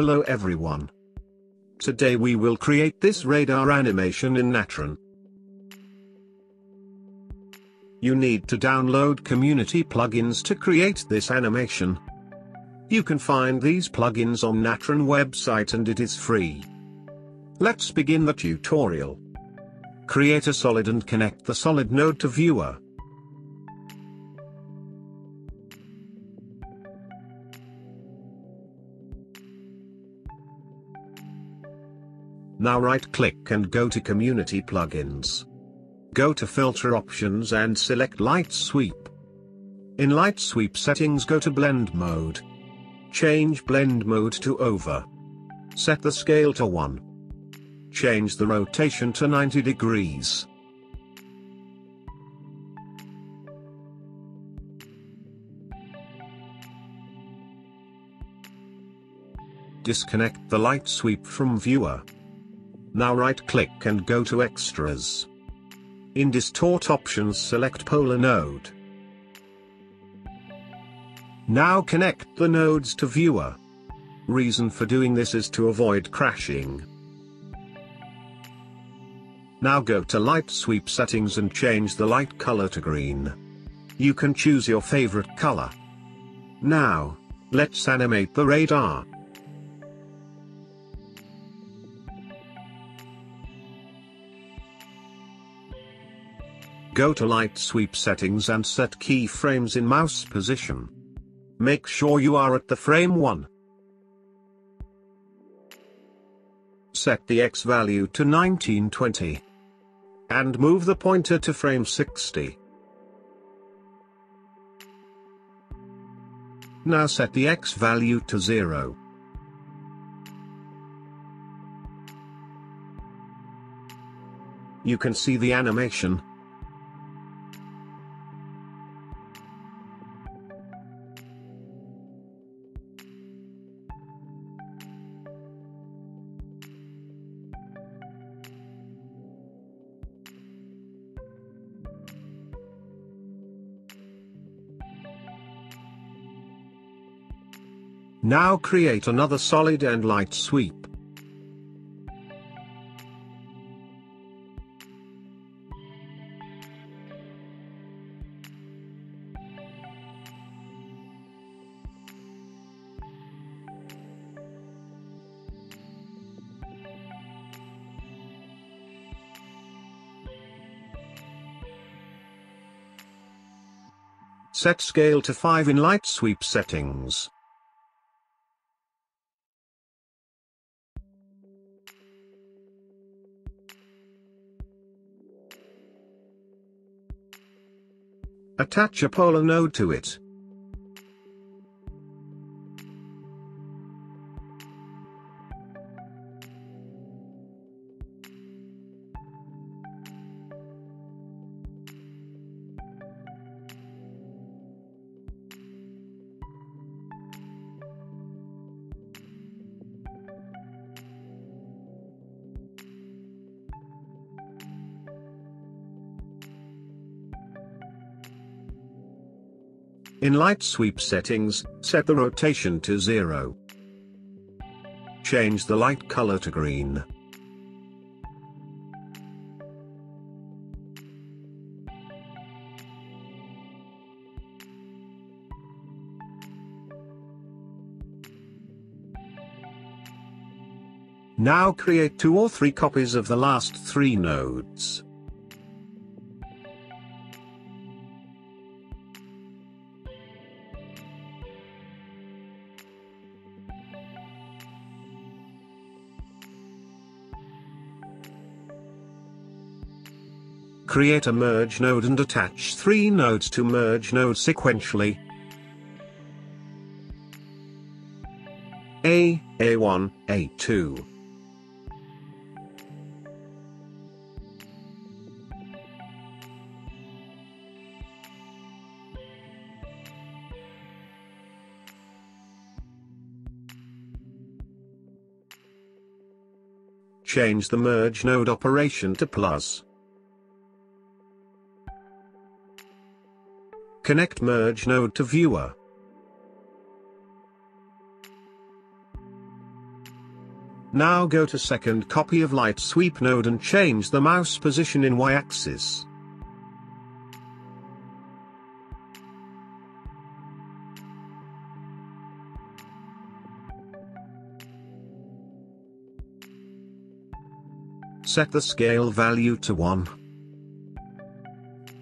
Hello everyone. Today we will create this radar animation in Natron. You need to download community plugins to create this animation. You can find these plugins on Natron website and it is free. Let's begin the tutorial. Create a solid and connect the solid node to viewer. Now right-click and go to Community Plugins. Go to Filter Options and select Light Sweep. In Light Sweep settings go to Blend Mode. Change Blend Mode to Over. Set the Scale to 1. Change the Rotation to 90 degrees. Disconnect the Light Sweep from Viewer. Now right-click and go to Extras. In Distort Options select Polar Node. Now connect the nodes to Viewer. Reason for doing this is to avoid crashing. Now go to Light Sweep settings and change the light color to green. You can choose your favorite color. Now, let's animate the radar. Go to Light Sweep settings and set keyframes in mouse position. Make sure you are at the frame 1. Set the X value to 1920. And move the pointer to frame 60. Now set the X value to 0. You can see the animation. Now create another solid and light sweep. Set scale to 5 in light sweep settings. Attach a polar node to it. In Light Sweep settings, set the rotation to 0. Change the light color to green. Now create 2 or 3 copies of the last 3 nodes. Create a merge node and attach 3 nodes to merge node sequentially. A1, A2. Change the merge node operation to plus. Connect merge node to viewer. Now go to second copy of light sweep node and change the mouse position in y-axis. Set the scale value to 1.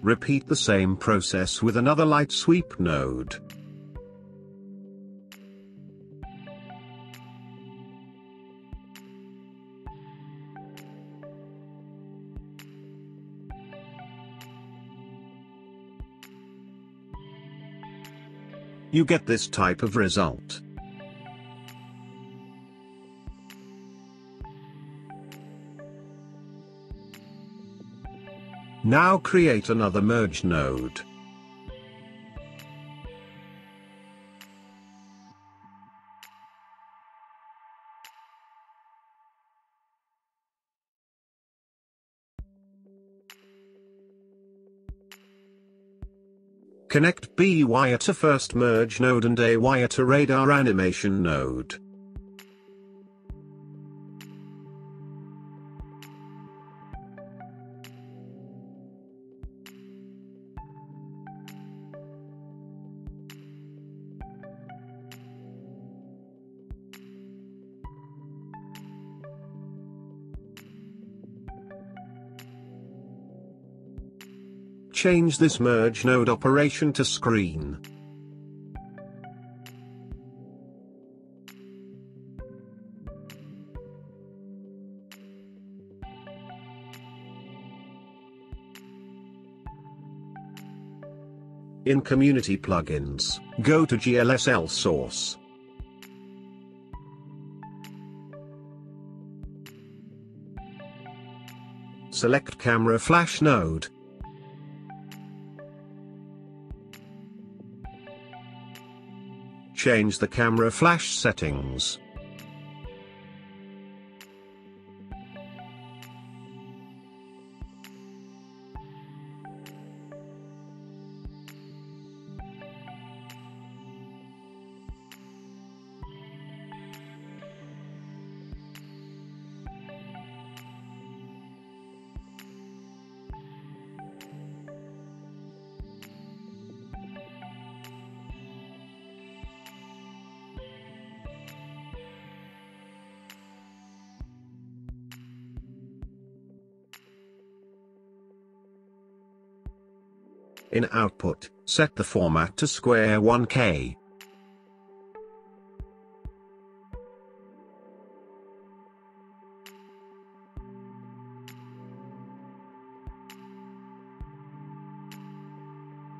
Repeat the same process with another light sweep node. You get this type of result. Now create another merge node. Connect B wire to first merge node and A wire to radar animation node. Change this merge node operation to screen. In Community Plugins, go to GLSL source. Select Camera Flash node. Change the camera flash settings. In output, set the format to square 1K.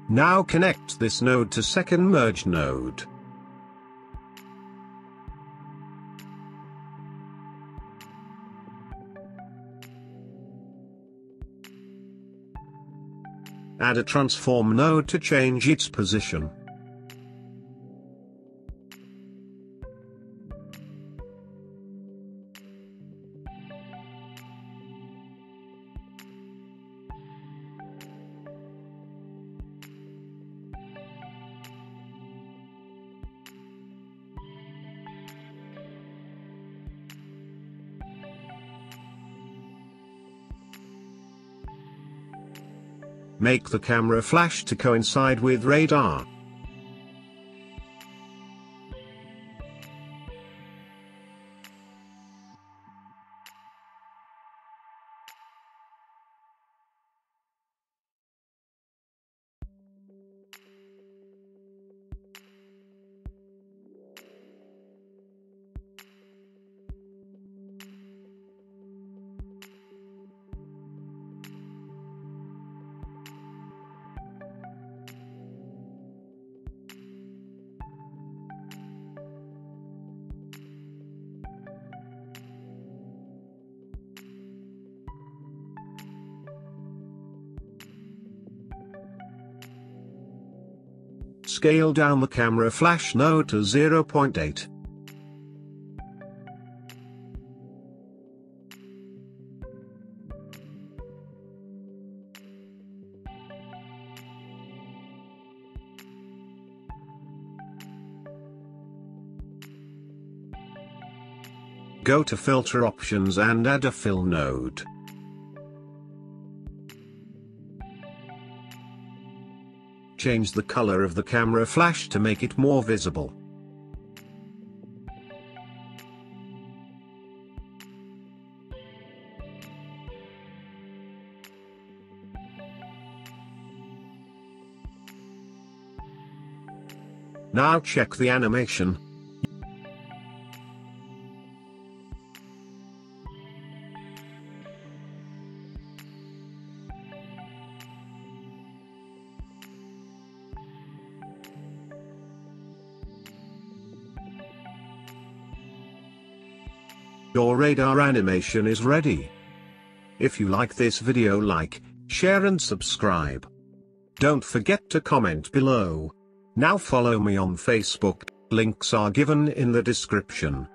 Now connect this node to second merge node. Add a transform node to change its position. Make the camera flash to coincide with radar. Scale down the camera flash node to 0.8. Go to Filter Options and add a Fill node. Change the color of the camera flash to make it more visible. Now check the animation. Your radar animation is ready. If you like this video, like, share and subscribe. Don't forget to comment below. Now follow me on Facebook, links are given in the description.